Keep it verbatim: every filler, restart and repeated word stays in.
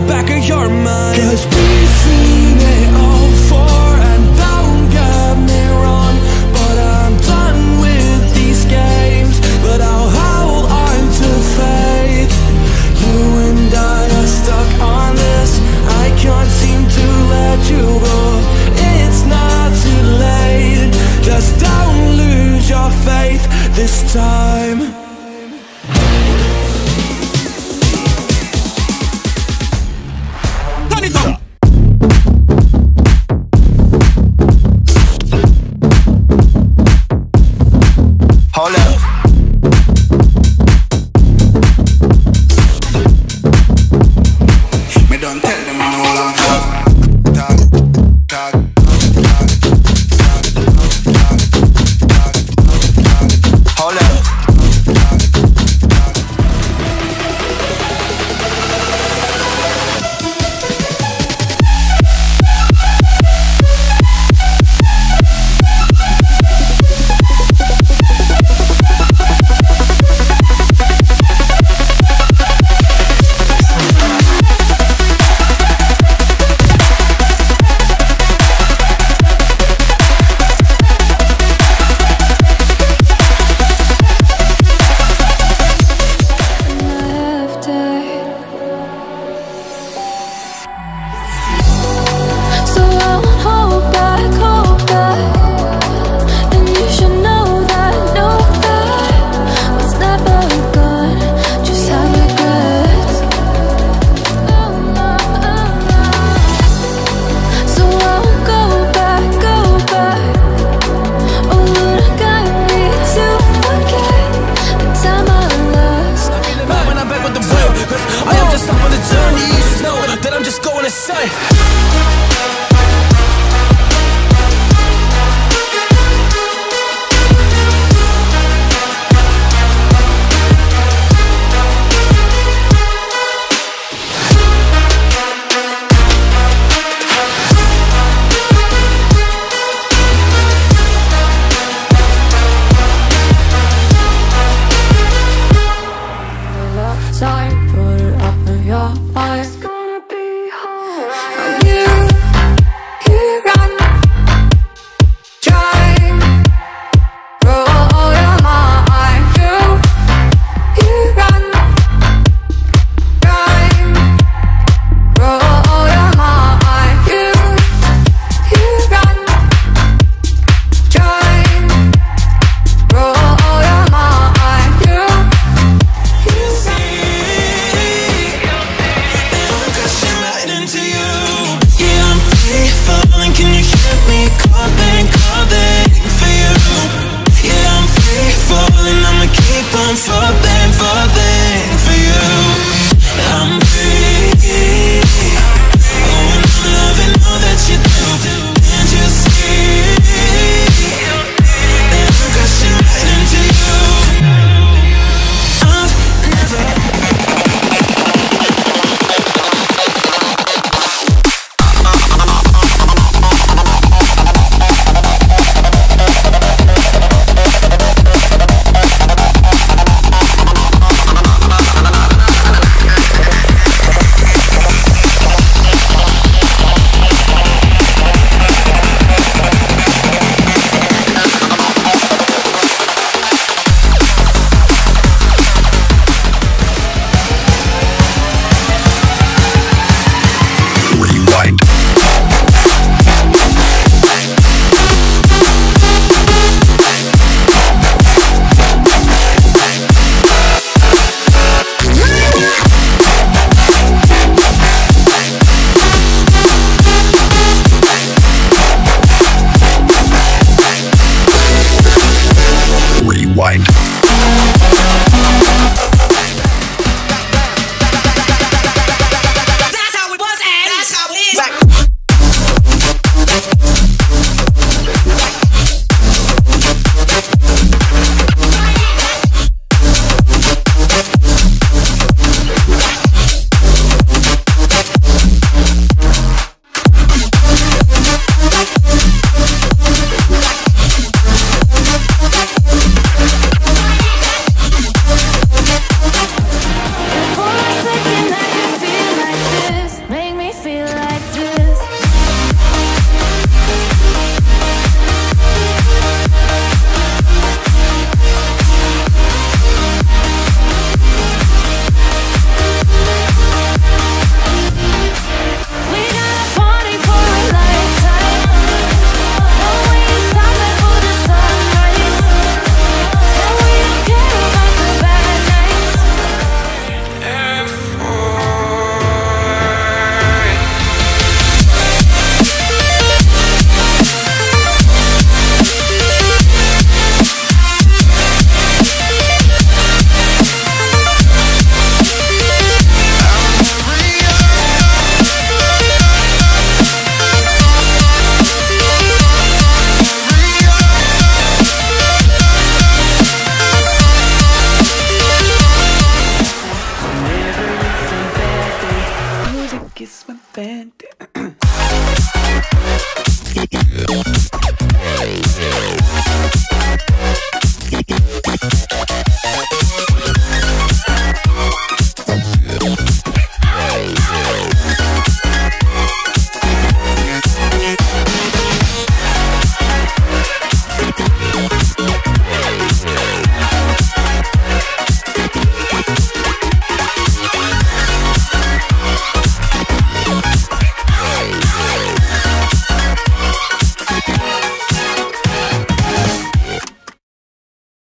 the back of your mind.